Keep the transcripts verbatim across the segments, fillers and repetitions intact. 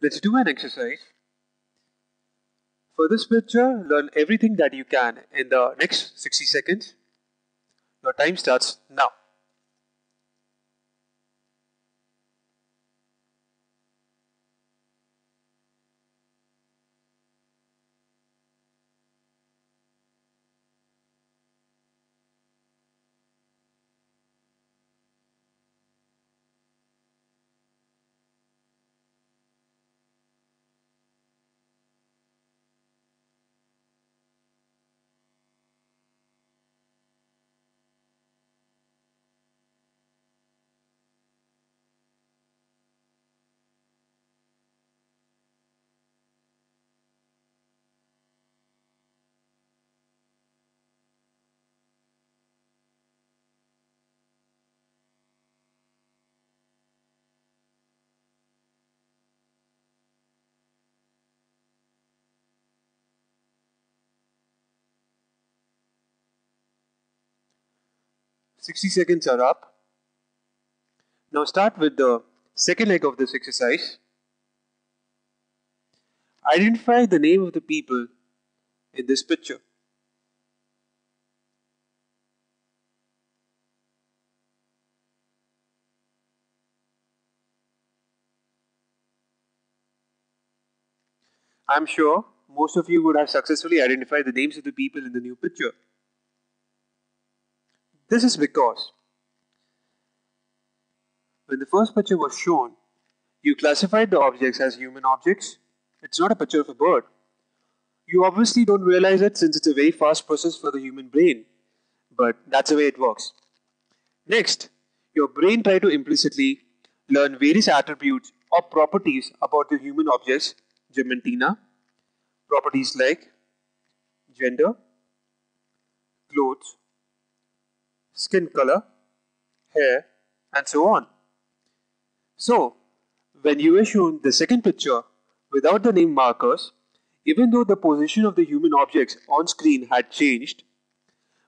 Let's do an exercise. For this picture, learn everything that you can in the next sixty seconds. Your time starts now. sixty seconds are up. Now start with the second leg of this exercise. Identify the name of the people in this picture. I'm sure most of you would have successfully identified the names of the people in the new picture. This is because when the first picture was shown, you classified the objects as human objects. It's not a picture of a bird. You obviously don't realize it since it's a very fast process for the human brain, but that's the way it works. Next, your brain tried to implicitly learn various attributes or properties about the human objects, Gementina, properties like gender, clothes, skin color, hair, and so on. So, when you were shown the second picture without the name markers, even though the position of the human objects on screen had changed,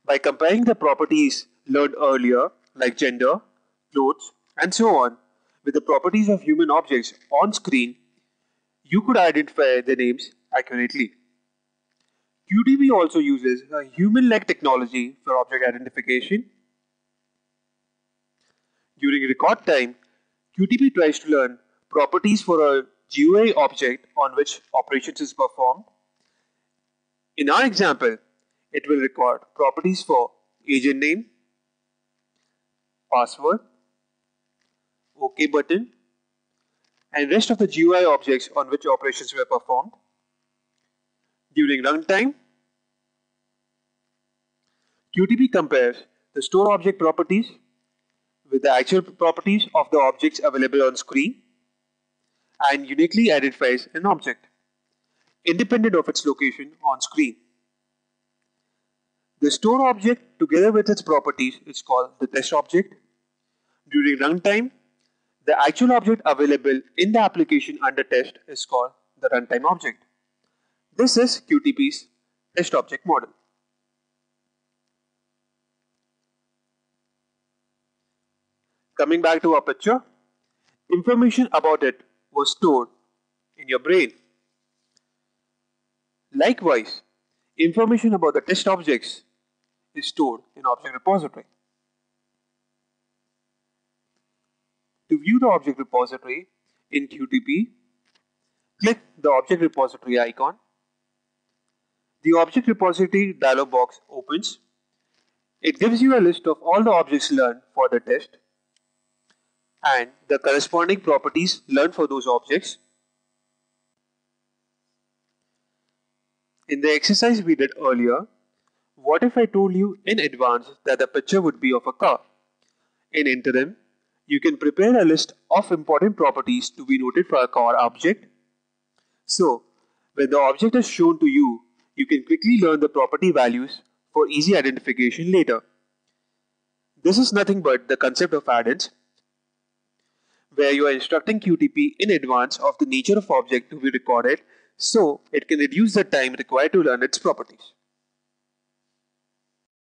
by comparing the properties learned earlier like gender, clothes, and so on with the properties of human objects on screen, you could identify the names accurately. Q T P also uses a human-like technology for object identification. During record time, Q T P tries to learn properties for a G U I object on which operations is performed. In our example, it will record properties for agent name, password, OK button, and rest of the G U I objects on which operations were performed. During runtime, Q T P compares the store object properties with the actual properties of the objects available on screen and uniquely identifies an object, independent of its location on screen. The store object together with its properties is called the test object. During runtime, the actual object available in the application under test is called the runtime object. This is Q T P's Test Object Model. Coming back to our picture, information about it was stored in your brain. Likewise, information about the test objects is stored in Object Repository. To view the Object Repository in Q T P, click the Object Repository icon. The Object Repository dialog box opens. It gives you a list of all the objects learned for the test and the corresponding properties learned for those objects. In the exercise we did earlier, what if I told you in advance that the picture would be of a car? In interim, you can prepare a list of important properties to be noted for a car object. So, when the object is shown to you, you can quickly learn the property values for easy identification later. This is nothing but the concept of add-ins, where you are instructing Q T P in advance of the nature of object to be recorded so it can reduce the time required to learn its properties.